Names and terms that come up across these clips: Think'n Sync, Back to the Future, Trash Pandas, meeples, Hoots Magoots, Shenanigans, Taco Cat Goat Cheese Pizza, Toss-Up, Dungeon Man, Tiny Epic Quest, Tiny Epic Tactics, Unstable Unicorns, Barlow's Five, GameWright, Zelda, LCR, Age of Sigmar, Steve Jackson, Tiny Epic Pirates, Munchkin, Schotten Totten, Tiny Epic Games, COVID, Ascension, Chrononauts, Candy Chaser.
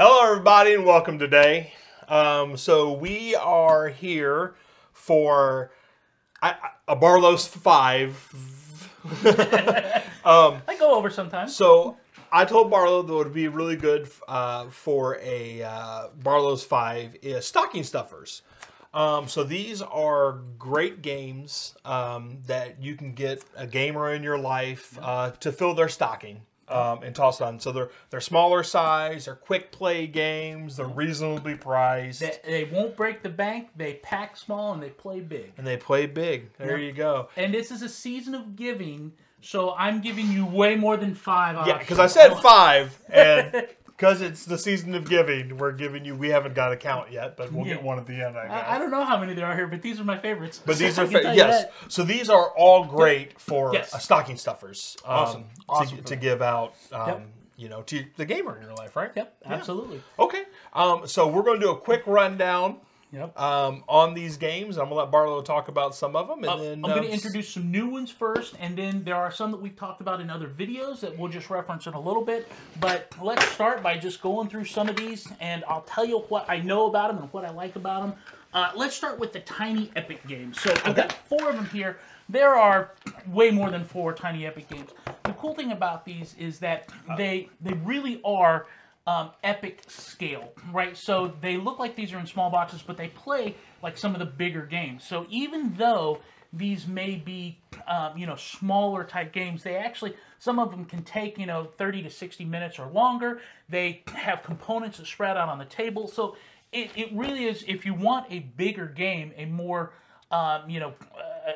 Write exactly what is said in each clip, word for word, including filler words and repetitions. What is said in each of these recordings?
Hello everybody and welcome today. Um, so we are here for I, I, a Barlow's Five. um, I go over sometimes. So I told Barlow that would be really good uh, for a uh, Barlow's Five is stocking stuffers. Um, so these are great games um, that you can get a gamer in your life uh, to fill their stocking. Um, and toss it on. So they're they're smaller size, they're quick play games, they're reasonably priced. They, they won't break the bank. They pack small and they play big. And they play big. There yeah. you go. And this is a season of giving, so I'm giving you way more than five options. Yeah, because I said five, and because it's the season of giving, we're giving you. We haven't got a count yet, but we'll yeah. get one at the end. I, guess. I, I don't know how many there are here, but these are my favorites. But these are fa yes. That. So these are all great for yes. uh, stocking stuffers. Um, awesome. Awesome to, to give out, um, yep. you know, to the gamer in your life, right? Yep, yeah. absolutely. Okay, um, so we're going to do a quick rundown yep. um, on these games. I'm going to let Barlow talk about some of them. And uh, then, I'm um, going to introduce some new ones first, and then there are some that we've talked about in other videos that we'll just reference in a little bit. But let's start by just going through some of these, and I'll tell you what I know about them and what I like about them. Uh, let's start with the Tiny Epic games. So I've got four of them here. There are way more than four Tiny Epic games. The cool thing about these is that they they really are um, epic scale, right? So they look like these are in small boxes, but they play like some of the bigger games. So even though these may be um, you know, smaller type games, they actually, some of them can take, you know, thirty to sixty minutes or longer. They have components that spread out on the table. So it, it really is, if you want a bigger game, a more, um, you know,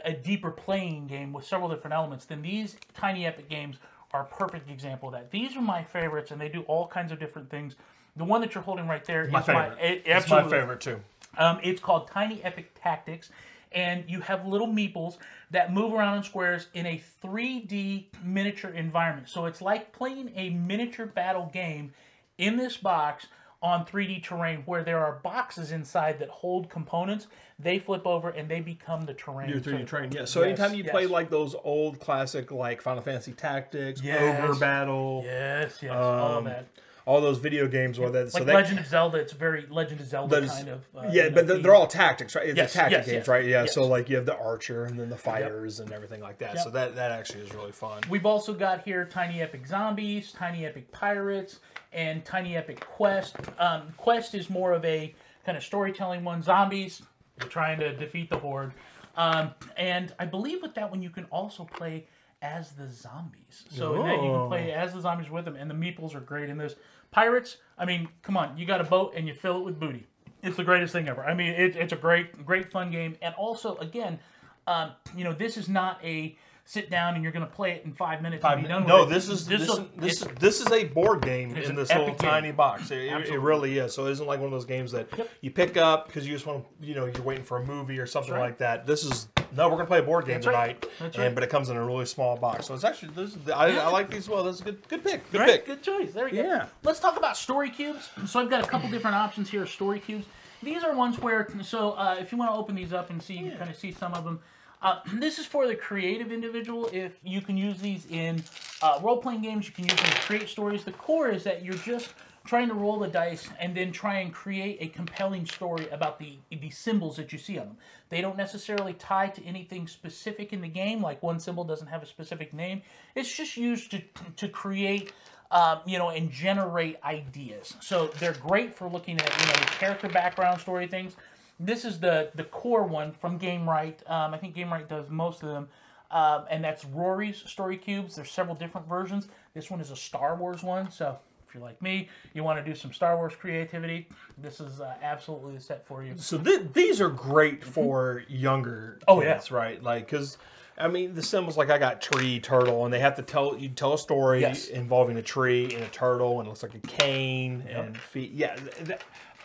a deeper playing game with several different elements, then these Tiny Epic games are a perfect example of that. These are my favorites, and they do all kinds of different things. The one that you're holding right there my is favorite. my... It, it's my favorite, too. Um, it's called Tiny Epic Tactics, and you have little meeples that move around in squares in a three D miniature environment. So it's like playing a miniature battle game in this box on three D terrain, where there are boxes inside that hold components. They flip over and they become the terrain. Your three D terrain, yeah. So yes, anytime you yes. play like those old classic, like Final Fantasy Tactics, yes. Ogre Battle, yes, yes, um, all of that, all those video games, yeah. or that. Like so Legend that, of Zelda, it's very Legend of Zelda those, kind of. Uh, yeah, you know, but they're, they're all tactics, right? It's yes, a tactic yes, games, yes, right? Yeah. Yes. So like you have the archer and then the fighters yep. and everything like that. Yep. So that that actually is really fun. We've also got here Tiny Epic Zombies, Tiny Epic Pirates, and Tiny Epic Quest. Um, Quest is more of a kind of storytelling one. Zombies, you're trying to defeat the horde. Um, and I believe with that one, you can also play as the zombies. So in that, you can play as the zombies with them, and the meeples are great in this. Pirates, I mean, come on. You got a boat, and you fill it with booty. It's the greatest thing ever. I mean, it, it's a great, great fun game. And also, again, um, you know, this is not a sit down and you're going to play it in five minutes. Five, and be done no, with it. this is this this, this, this is a board game in this little game. tiny box. It, it really is. So it isn't like one of those games that yep. you pick up because you just want to, you know, you're waiting for a movie or something right. like that. This is no, we're going to play a board game That's tonight, right. That's right. And, but it comes in a really small box. So it's actually this. Is, I, yeah. I like these well. That's a good good pick. Good right? pick. Good choice. There we go. Yeah. Let's talk about story cubes. So I've got a couple different options here. Story cubes. These are ones where so uh, if you want to open these up and see, yeah. you kind of see some of them. Uh, this is for the creative individual. If you can use these in uh, role-playing games, you can use them to create stories. The core is that you're just trying to roll the dice and then try and create a compelling story about the, the symbols that you see on them. They don't necessarily tie to anything specific in the game, like one symbol doesn't have a specific name. It's just used to, to create, uh, you know, and generate ideas. So they're great for looking at, you know, the character background story things. This is the, the core one from GameWright. Um, I think GameWright does most of them. Um, and that's Rory's Story Cubes. There's several different versions. This one is a Star Wars one. So if you're like me, you want to do some Star Wars creativity, this is uh, absolutely the set for you. So th these are great for younger kids, oh, yeah. right? Like, because... I mean, the symbols, like I got tree, turtle, and they have to tell you tell a story yes. involving a tree and a turtle, and it looks like a cane yep. and feet. Yeah, th th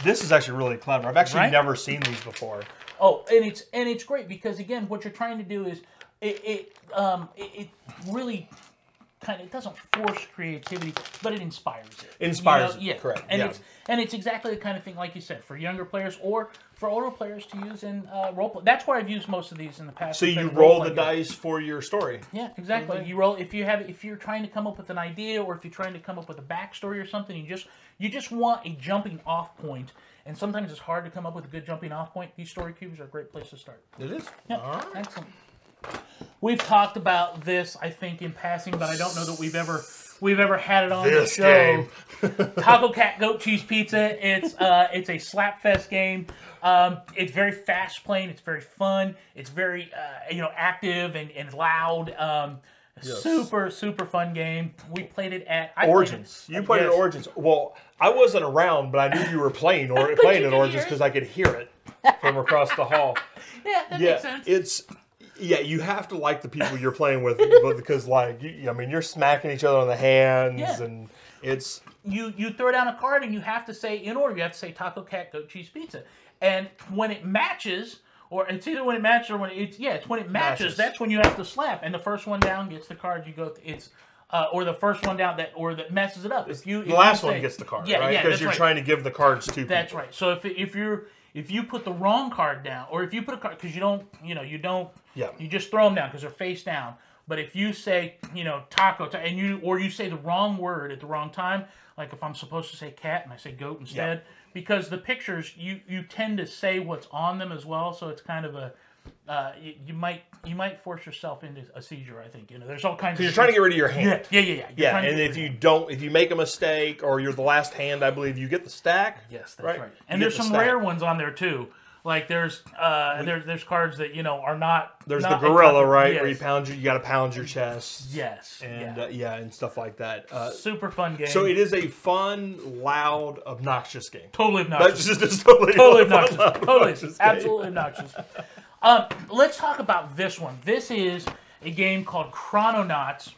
this is actually really clever. I've actually right? never seen these before. Oh, and it's and it's great because again, what you're trying to do is it it, um, it, it really kind of, it doesn't force creativity, but it inspires it. Inspires you know? it, yeah. correct. And, yeah. It's, and it's exactly the kind of thing, like you said, for younger players or for older players to use in uh, roleplay. That's where I've used most of these in the past. So you roll the dice for your story. Yeah, exactly. Mm-hmm. You roll, if, you have, if you're trying to come up with an idea or if you're trying to come up with a backstory or something, you just, you just want a jumping off point. And sometimes it's hard to come up with a good jumping off point. These story cubes are a great place to start. It is? Yep. All right. Excellent. We've talked about this, I think, in passing, but I don't know that we've ever we've ever had it on this the show. Game. Taco Cat Goat Cheese Pizza. It's uh, it's a slapfest game. Um, it's very fast playing. It's very fun. It's very uh, you know active and and loud. Um, yes. Super super fun game. We played it at I Origins. Played it, you played yes. it at Origins. Well, I wasn't around, but I knew you were playing or playing at Origins because I could hear it from across the hall. Yeah, that yeah, makes sense. It's. Yeah, you have to like the people you're playing with, because like, you, I mean, you're smacking each other on the hands, yeah. and it's you. You throw down a card, and you have to say in order. You have to say Taco Cat Goat Cheese Pizza, and when it matches, or it's either when it matches or when it, it's yeah, it's when it matches, matches. That's when you have to slap, and the first one down gets the card. You go. It's. Uh, or the first one down that, or that messes it up. If you, if the last you say, one gets the card, yeah, right? Yeah, because you're right. trying to give the cards to people. That's right. So if if you're if you put the wrong card down, or if you put a card because you don't, you know, you don't, yeah. you just throw them down because they're face down. But if you say, you know, taco, and you or you say the wrong word at the wrong time, like if I'm supposed to say cat and I say goat instead, yeah. because the pictures you you tend to say what's on them as well, so it's kind of a. Uh, you, you might you might force yourself into a seizure. I think you know. There's all kinds. Because you're trying to get rid of your hand. Yeah, yeah, yeah. Yeah, yeah and if you don't, if you make a mistake or you're the last hand, I believe you get the stack. Yes, that's right. right. And there's some rare ones on there too. Like there's uh, there's there's cards that you know are not. There's the gorilla, right? Where you pound your, you got to pound your chest. Yes. And yeah, uh, yeah and stuff like that. Uh, Super fun game. So it is a fun, loud, obnoxious game. Totally obnoxious. That's just, it's totally, totally obnoxious. Fun, loud, totally, obnoxious absolutely obnoxious. Uh, let's talk about this one. This is a game called Chrononauts.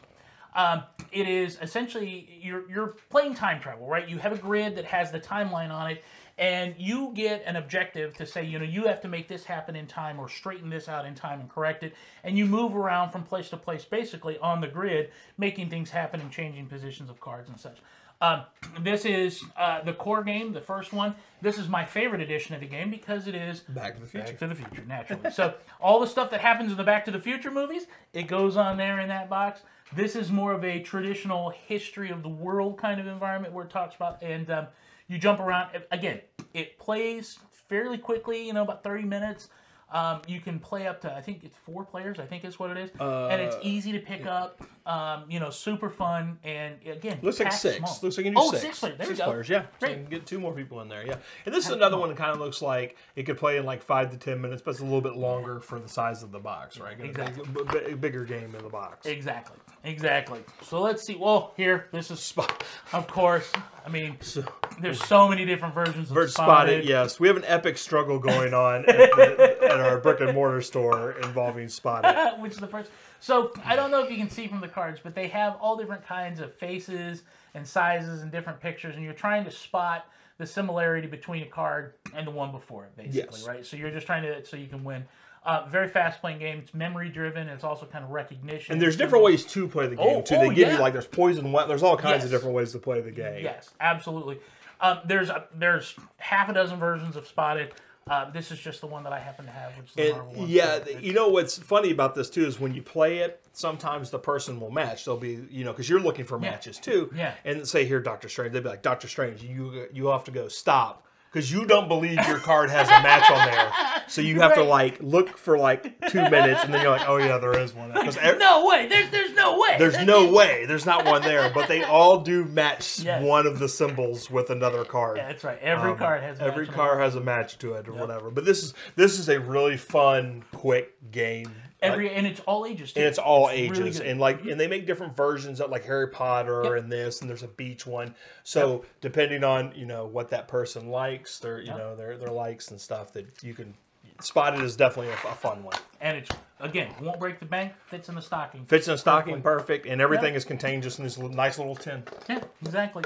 Um, it is essentially, you're, you're playing time travel, right? You have a grid that has the timeline on it, and you get an objective to say, you know, you have to make this happen in time or straighten this out in time and correct it. And you move around from place to place, basically, on the grid, making things happen and changing positions of cards and such. Um, this is uh, the core game, the first one. This is my favorite edition of the game because it is Back to the Future. Back to the Future, naturally. So all the stuff that happens in the Back to the Future movies, it goes on there in that box. This is more of a traditional history of the world kind of environment where it talks about, and um, you jump around. Again, it plays fairly quickly, you know, about thirty minutes. Um, you can play up to, I think it's four players, I think is what it is. Uh, and it's easy to pick yeah. up, um, you know, super fun. And again, looks like six. Small. Looks like you can do oh, six. six players. There six we go. players, yeah. Great. So you can get two more people in there, yeah. And this pack is another small. one that kind of looks like it could play in like five to ten minutes, but it's a little bit longer for the size of the box, right? It's exactly. A bigger game in the box. Exactly. Exactly. So let's see. Well, here, this is Spot. Of course. I mean, so, there's so many different versions of Spot It. Yes. We have an epic struggle going on at, the, at our brick and mortar store involving Spot It. Which is the first. So I don't know if you can see from the cards, but they have all different kinds of faces and sizes and different pictures, and you're trying to spot the similarity between a card and the one before it, basically, yes. right? So you're just trying to, so you can win. Uh, very fast-playing game. It's memory-driven. It's also kind of recognition. And there's different ways to play the game, oh, too. They oh, give yeah. you, like, there's poison, wet. There's all kinds yes. of different ways to play the game. Yes, absolutely. Um, there's a, there's half a dozen versions of Spot It. Uh, this is just the one that I happen to have, which is the and, Marvel one. Yeah, so you know what's funny about this, too, is when you play it, sometimes the person will match. They'll be, you know, because you're looking for yeah. matches, too. Yeah. And say, here, Doctor Strange. They'll be like, Doctor Strange, you, you have to go stop. Because you don't believe your card has a match on there. So you have right. to, like, look for, like, two minutes, and then you're like, oh, yeah, there is one. Every, no way. There's, there's no way. There's no way. There's not one there. But they all do match yes. one of the symbols with another card. Yeah, that's right. Every um, card has a every match card has a match to it or yep. whatever. But this is this is a really fun, quick game. Every like, and it's all ages too. And it's all it's ages really and like and they make different versions of like Harry Potter yep. and this and there's a beach one. So yep. depending on you know what that person likes, their you yep. know their their likes and stuff that you can Spot It is definitely a, a fun one. And it's again won't break the bank. Fits in the stocking. Fits in the stocking, perfect. perfect and everything yep. is contained just in this little, nice little tin. Yeah, exactly.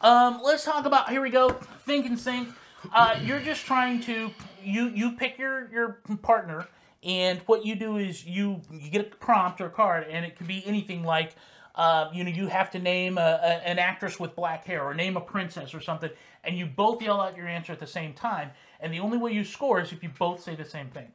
Um, let's talk about here we go. Think'n Sync. Uh, you're just trying to you you pick your your partner. And what you do is you, you get a prompt or a card, and it could be anything like Uh, you know, you have to name a, a, an actress with black hair or name a princess or something, and you both yell out your answer at the same time. And the only way you score is if you both say the same thing.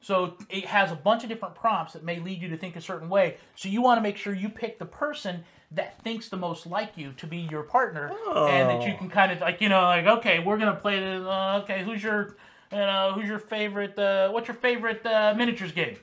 So it has a bunch of different prompts that may lead you to think a certain way. So you want to make sure you pick the person that thinks the most like you to be your partner, oh. and that you can kind of like, you know, like, okay, we're gonna play this. Uh, okay, who's your, you know, who's your favorite? Uh, what's your favorite uh, miniatures game?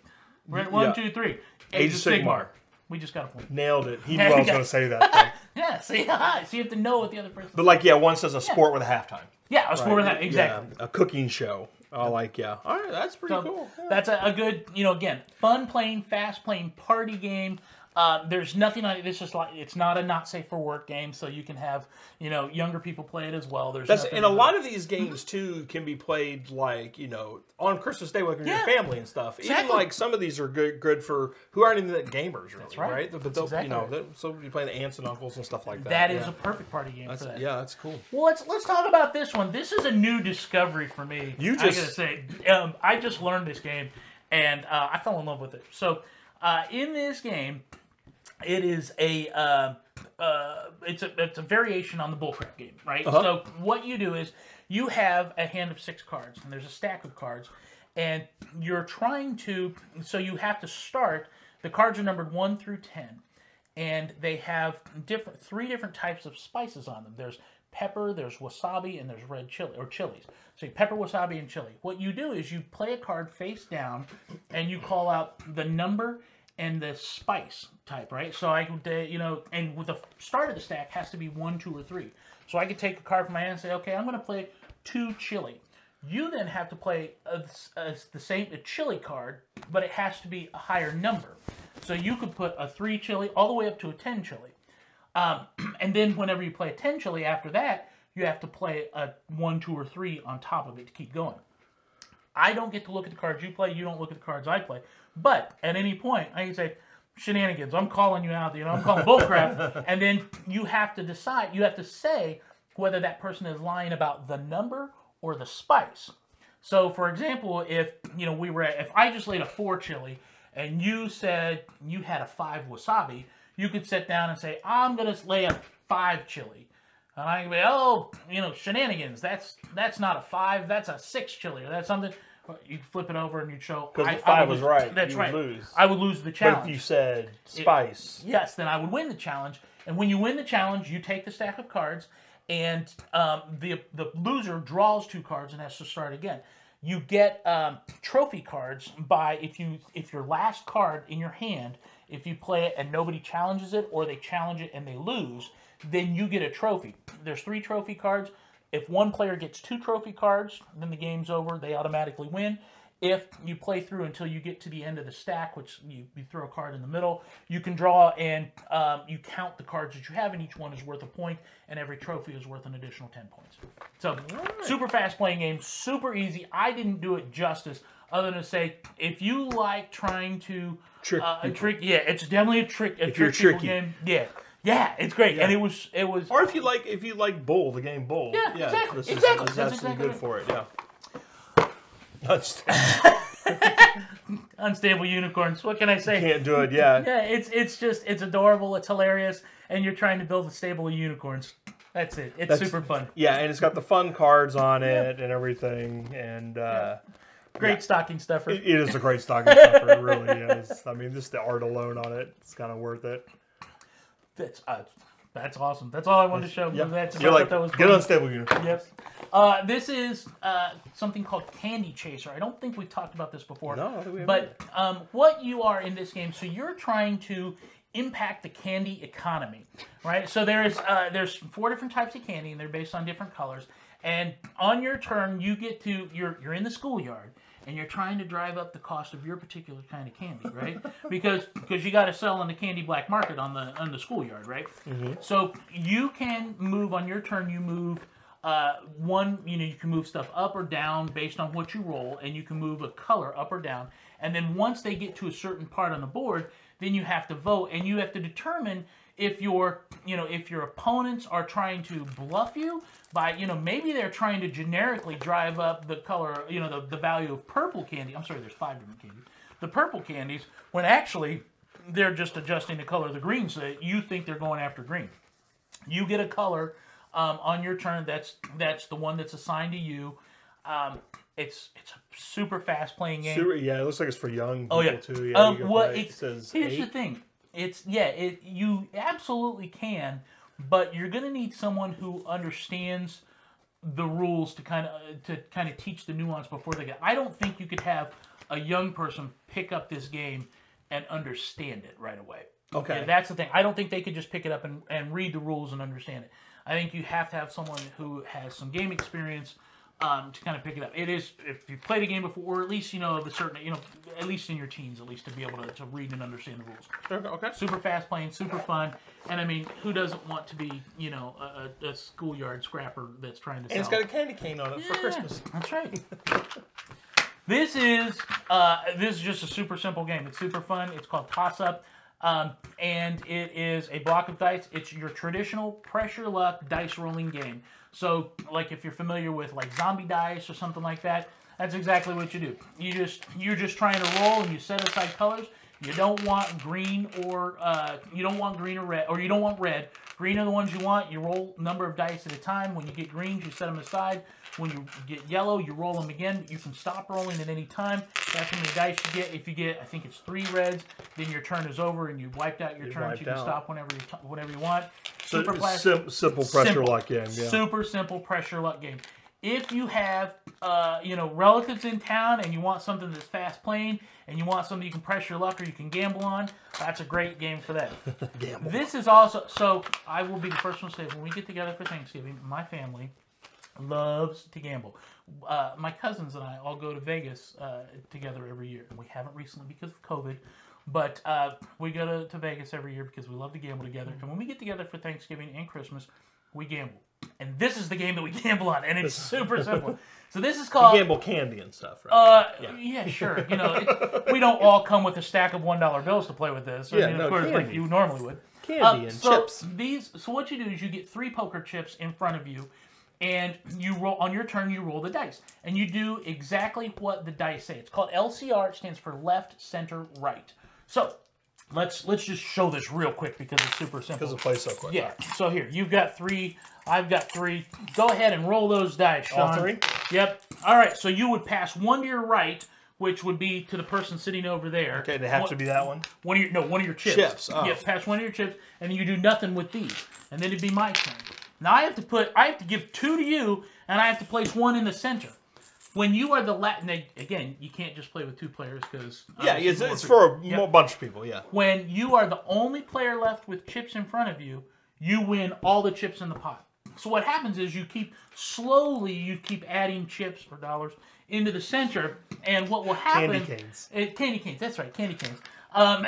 We're at one, yeah. two, three. Age, Age of Sigmar. Sigmar. We just got a point. Nailed it. He knew I was going to say that. Yeah, see, so you have to know what the other person is. But like, yeah, one says a sport yeah. with a halftime. Yeah, a sport right? with a halftime, exactly. Yeah, a cooking show. Oh, like, yeah. All right, that's pretty so, cool. Yeah. That's a, a good, you know, again, fun playing, fast playing, party game. Uh, there's nothing on it. It's just like, it's not a not safe for work game, so you can have, you know, younger people play it as well. There's That's, and a lot it. of these games, too, can be played, like, you know, on Christmas Day with yeah. your family and stuff. Exactly. Even, like, some of these are good good for who aren't even gamers, really, that's right? right? But, that's exactly you know, right. so you play the aunts and uncles and stuff like that. That yeah. is a perfect party game that's, for that. Yeah, that's cool. Well, let's, let's talk about this one. This is a new discovery for me. You just... I gotta say, um, I just learned this game, and uh, I fell in love with it. So, uh, in this game... It is a, uh, uh, it's a it's a variation on the bullcrap game, right? Uh-huh. So what you do is you have a hand of six cards, and there's a stack of cards, and you're trying to, so you have to start, the cards are numbered one through ten, and they have different three different types of spices on them. There's pepper, there's wasabi, and there's red chili, or chilies. So you pepper, wasabi, and chili. What you do is you play a card face down, and you call out the number and the spice type, right? So I could, you know, and with the start of the stack has to be one, two, or three. So I could take a card from my hand and say, okay, I'm going to play two chili. You then have to play a, a, the same a chili card, but it has to be a higher number. So you could put a three chili all the way up to a ten chili. Um, and then whenever you play a ten chili after that, you have to play a one, two, or three on top of it to keep going. I don't get to look at the cards you play. You don't look at the cards I play. But at any point, I can say, shenanigans, I'm calling you out. You know, I'm calling bullcrap. And then you have to decide, you have to say whether that person is lying about the number or the spice. So, for example, if, you know, we were at, if I just laid a four chili and you said you had a five wasabi, you could sit down and say, I'm going to lay a five chili. And I can be, oh, you know, shenanigans, that's that's not a five, that's a six chili, or that's something. You'd flip it over and you'd show... Because the five was right. That's right. You would lose. I would lose the challenge. But if you said spice... It, yes, then I would win the challenge. And when you win the challenge, you take the stack of cards, and um, the, the loser draws two cards and has to start again. You get um, trophy cards by if you if your last card in your hand, if you play it and nobody challenges it, or they challenge it and they lose, then you get a trophy. There's three trophy cards. If one player gets two trophy cards, then the game's over. They automatically win. If you play through until you get to the end of the stack, which you, you throw a card in the middle, you can draw and um, you count the cards that you have, and each one is worth a point, and every trophy is worth an additional ten points. So, right. Super fast-playing game, super easy. I didn't do it justice other than to say, if you like trying to... Trick uh, trick. Yeah, it's definitely a trick a if trick you're tricky. game. Yeah. Yeah, it's great, yeah. and it was it was. Or if you like, if you like Bull, the game Bull. Yeah, yeah exactly. This is, exactly. This is That's absolutely exactly good right. for it. Yeah. Unstable Unicorns. What can I say? You can't do it. Yeah. Yeah, it's it's just it's adorable. It's hilarious, and you're trying to build a stable of unicorns. That's it. It's That's, super fun. Yeah, and it's got the fun cards on it yeah. and everything, and. Uh, yeah. Great yeah. stocking stuffer. It, it is a great stocking stuffer. It really is. I mean, just the art alone on it, it's kind of worth it. That's, uh, that's awesome. That's all I wanted to show. Yep. That's You're like, that was get Unstable Unicorns. Yes. Uh, this is uh, something called Candy Chaser. I don't think we've talked about this before. No, I think we haven't. But um, what you are in this game, so you're trying to impact the candy economy, right? So there's, uh, there's four different types of candy, and they're based on different colors. And on your turn, you get to, you're, you're in the schoolyard, and you're trying to drive up the cost of your particular kind of candy, right? Because because you got to sell on the candy black market on the on the schoolyard, right? Mm-hmm. So you can move on your turn. You move uh, one, you know, you can move stuff up or down based on what you roll, and you can move a color up or down. And then once they get to a certain part on the board, then you have to vote, and you have to determine if your you know if your opponents are trying to bluff you by you know maybe they're trying to generically drive up the color you know the, the value of purple candy. I'm sorry, there's five different candies. The purple candies, when actually they're just adjusting the color of the green so that you think they're going after green. You get a color um, on your turn. That's that's the one that's assigned to you. Um, it's it's a super fast playing game. Super, yeah, it looks like it's for young people oh, yeah. too. Yeah, um, well, it says here's eight. The thing. It's yeah, it you absolutely can, but you're gonna need someone who understands the rules to kind of to kind of teach the nuance before they get. I don't think you could have a young person pick up this game and understand it right away. Okay, and that's the thing. I don't think they could just pick it up and, and read the rules and understand it. I think you have to have someone who has some game experience um, to kind of pick it up. It is, if you've played a game before, or at least, you know, of a certain, you know, at least in your teens, at least to be able to, to read and understand the rules. Okay. Super fast playing, super fun. And I mean, who doesn't want to be, you know, a, a schoolyard scrapper that's trying to sell. And it's got a candy cane on it yeah, for Christmas. That's right. This is, uh, this is just a super simple game. It's super fun. It's called Toss-Up. Um, and it is a block of dice. It's your traditional pressure luck dice rolling game. So, like, if you're familiar with, like, zombie dice or something like that, that's exactly what you do. You just, you're just trying to roll, and you set aside colors. You don't want green or, uh, you don't want green or red, or you don't want red. Green are the ones you want. You roll a number of dice at a time. When you get greens, you set them aside. When you get yellow, you roll them again. You can stop rolling at any time. That's how many dice you get. If you get, I think it's three reds, then your turn is over and you wiped out your turn. You can out. stop whenever you, t whenever you want. Super so it's sim simple pressure simple. luck game. Yeah. Super simple pressure luck game. If you have, uh, you know, relatives in town and you want something that's fast playing and you want something you can press your luck or you can gamble on, that's a great game for that. Gamble. This is also, so I will be the first one to say, when we get together for Thanksgiving, my family loves to gamble. Uh, my cousins and I all go to Vegas uh, together every year. We haven't recently because of COVID, but uh, we go to, to Vegas every year because we love to gamble together. And when we get together for Thanksgiving and Christmas, we gamble. And this is the game that we gamble on, and it's super simple. So this is called... You gamble candy and stuff, right? Uh, yeah. yeah, sure. You know, it's, we don't all come with a stack of one dollar bills to play with this. Yeah, I mean, no, of course, like you normally would. Candy uh, and so chips. These, so what you do is you get three poker chips in front of you, and you roll on your turn, you roll the dice. And you do exactly what the dice say. It's called L C R. It stands for left, center, right. So... Let's let's just show this real quick because it's super simple. Because it plays so quick. Yeah. So here, you've got three. I've got three. Go ahead and roll those dice, Sean. All three? Yep. All right. So you would pass one to your right, which would be to the person sitting over there. Okay. They have one, to be that one? One of your, no, one of your chips. Chips. Oh. You have to pass one of your chips, and you do nothing with these. And then it'd be my turn. Now I have to put, I have to give two to you, and I have to place one in the center. When you are the Latin, again, you can't just play with two players because... Yeah, it's, it's for a yep. bunch of people, yeah. When you are the only player left with chips in front of you, you win all the chips in the pot. So what happens is you keep, slowly, you keep adding chips or dollars into the center, and what will happen... Candy canes. It, candy canes, that's right, candy canes. Um,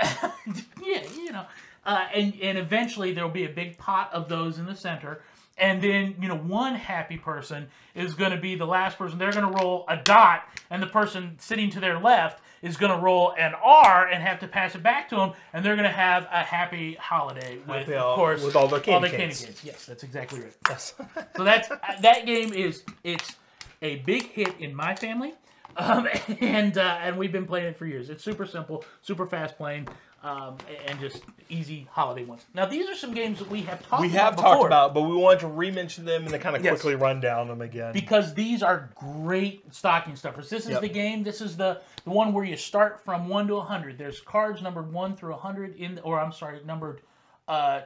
yeah, you know. Uh, and, and eventually there will be a big pot of those in the center. And then, you know, one happy person is going to be the last person. They're going to roll a dot, and the person sitting to their left is going to roll an R and have to pass it back to them, and they're going to have a happy holiday with, happy all, of course, with all the candy, all the candy canes. Yes, that's exactly right. Yes. So that's, that game is, it's a big hit in my family, um, and, uh, and we've been playing it for years. It's super simple, super fast playing. Um, and just easy holiday ones. Now, these are some games that we have talked about We have about talked before. about, but we wanted to re-mention them and to kind of yes. quickly run down them again. Because these are great stocking stuffers. This is yep. the game, this is the, the one where you start from one to one hundred. There's cards numbered one through one hundred, in, or I'm sorry, numbered uh,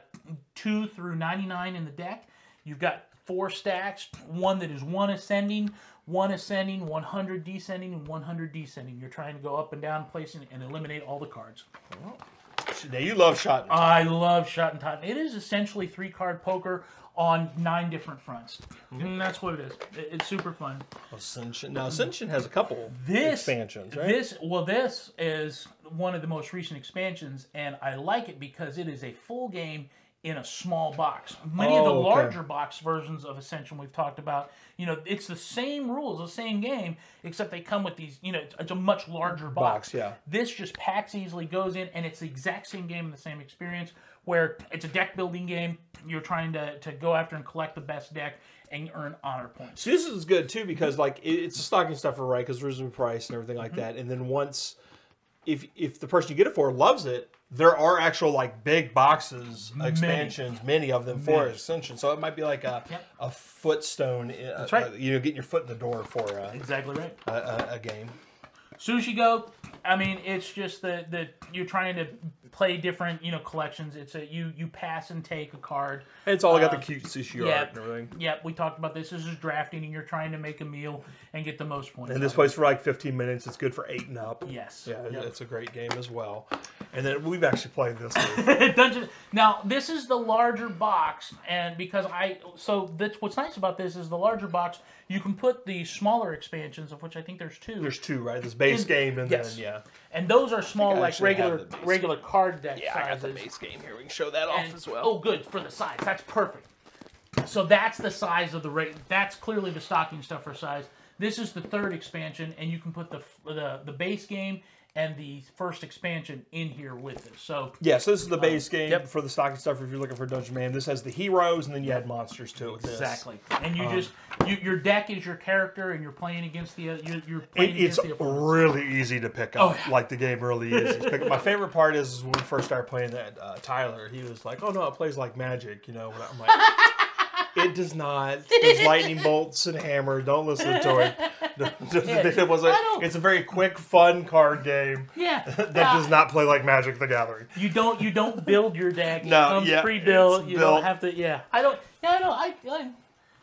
two through ninety-nine in the deck. You've got four stacks, one that is one ascending, one ascending, one hundred descending, and one hundred descending. You're trying to go up and down, placing, and eliminate all the cards. Now, you love Schotten Totten. I love Schotten Totten. It is essentially three-card poker on nine different fronts. Mm-hmm. And that's what it is. It's super fun. Ascension. Now, Ascension has a couple this, expansions, right? This, well, this is one of the most recent expansions, and I like it because it is a full game in a small box. Many oh, of the larger okay. box versions of Ascension we've talked about, you know, it's the same rules, the same game, except they come with these, you know, it's a much larger box. box yeah. This just packs easily, goes in, and it's the exact same game and the same experience, where it's a deck-building game. You're trying to, to go after and collect the best deck and earn honor points. So this is good, too, because, like, it, it's a stocking stuffer, right, because reason price and everything like mm-hmm. that, and then once... if if the person you get it for loves it, there are actual like big boxes, many. expansions, many of them many. for Ascension. So it might be like a yeah. a footstone. That's right. A, you know, getting your foot in the door for a, exactly right a, a, a game. Sushi Go. I mean, it's just that the, you're trying to play different, you know, collections. It's a you you pass and take a card. And it's all uh, got the cute sushi yeah, art and everything. Yep, yeah, we talked about this. This is drafting, and you're trying to make a meal and get the most points. And this plays for like fifteen minutes. It's good for eight and up. Yes. Yeah, yep. It's a great game as well. And then we've actually played this. Dungeon. Now this is the larger box, and because I so that's what's nice about this is the larger box. You can put the smaller expansions, of which I think there's two. There's two, right? This base in, game and yes. then yeah. And those are small, like regular regular card deck yeah, sizes. Yeah, I got the base game here. We can show that and, off as well. Oh, good for the size. That's perfect. So that's the size of the rate. That's clearly the stocking stuffer size. This is the third expansion, and you can put the the, the base game and the first expansion in here with this. So yeah, so this is the base um, game yep. for the stocking stuffer. If you're looking for Dungeon Man, this has the heroes, and then you add monsters to it. Exactly, this. and you um, just you, your deck is your character, and you're playing against the you're, you're playing it, against the opponents. It's really easy to pick up. Oh, yeah. Like the game really is. It's pick, my favorite part is when we first started playing that. Uh, Tyler, he was like, "Oh no, it plays like Magic," you know. And I'm like. It does not. There's lightning bolts and hammer. Don't listen to it. It was a, it's a very quick, fun card game. Yeah. That uh, does not play like Magic the Gathering. You don't. You don't build your deck. No. It comes yeah, pre-built. You built. don't have to. Yeah. I don't. Yeah. No. I. I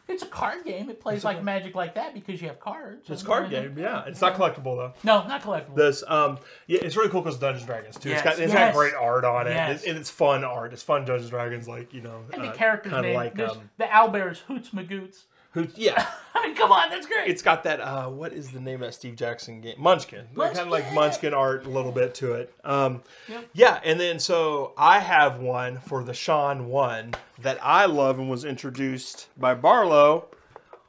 It's a card game. It plays it's like a, Magic like that because you have cards. It's a card game, yeah. It's not collectible, though. No, not collectible. This, um, yeah, it's really cool because Dungeons and Dragons, too. Yes. It's got it's yes. got great art on it. Yes. It's, and it's fun art. It's fun Dungeons and Dragons, like, you know. And the uh, character's name. Like, um, the owlbears, Hoots Magoots. Hoots, yeah. I mean, come on, that's great. It's got that, uh, what is the name of that Steve Jackson game? Munchkin. Munchkin. Kind of like Munchkin art, a little bit to it. Um, yep. Yeah, and then, so, I have one for the Sean one. That I love and was introduced by Barlow.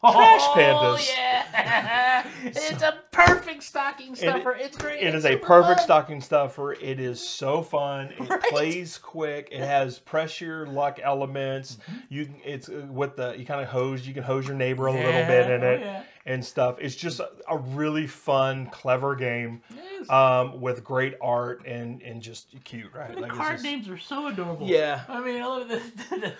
Trash Pandas. Oh, yeah. It's a perfect stocking stuffer. It, it's great. It is it's a perfect fun. stocking stuffer. It is so fun. It right? plays quick. It has pressure, luck elements. Mm-hmm. You it's with the you kind of hose. You can hose your neighbor a yeah, little bit in it yeah. and stuff. It's just a, a really fun, clever game um, with great art and and just cute, right? The like card just, names are so adorable. Yeah. I mean, I love this.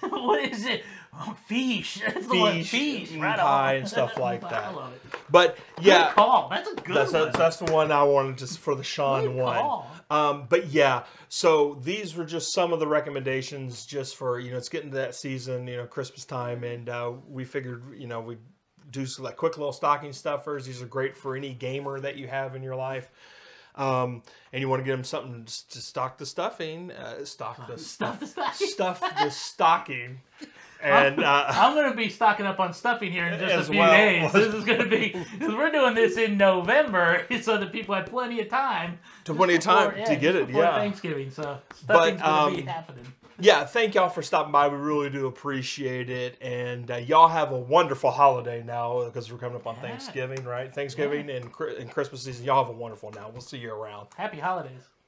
What is it? Oh, fish. That's the one. Fish. Right on. And stuff like that. I love it. But yeah, good call. That's a good that's, one. That's, that's the one I wanted just for the Sean good one. Call. Um, but yeah, so these were just some of the recommendations just for, you know, it's getting to that season, you know, Christmas time. And uh, we figured, you know, we'd do some like quick little stocking stuffers. These are great for any gamer that you have in your life. Um, and you want to get them something to stock the stuffing, uh, stock the stuff, stuff the stocking, stuff the stocking. And uh, I'm going to be stocking up on stuffing here in just a few well. days. This is going to be because we're doing this in November, so the people have plenty of time, to plenty of time yeah, to get it. Yeah, Thanksgiving, so stuffing's um, going to be happening. Yeah, thank y'all for stopping by. We really do appreciate it. And uh, y'all have a wonderful holiday now because we're coming up on yeah. Thanksgiving, right? Thanksgiving yeah. and, and Christmas season. Y'all have a wonderful now. We'll see you around. Happy holidays.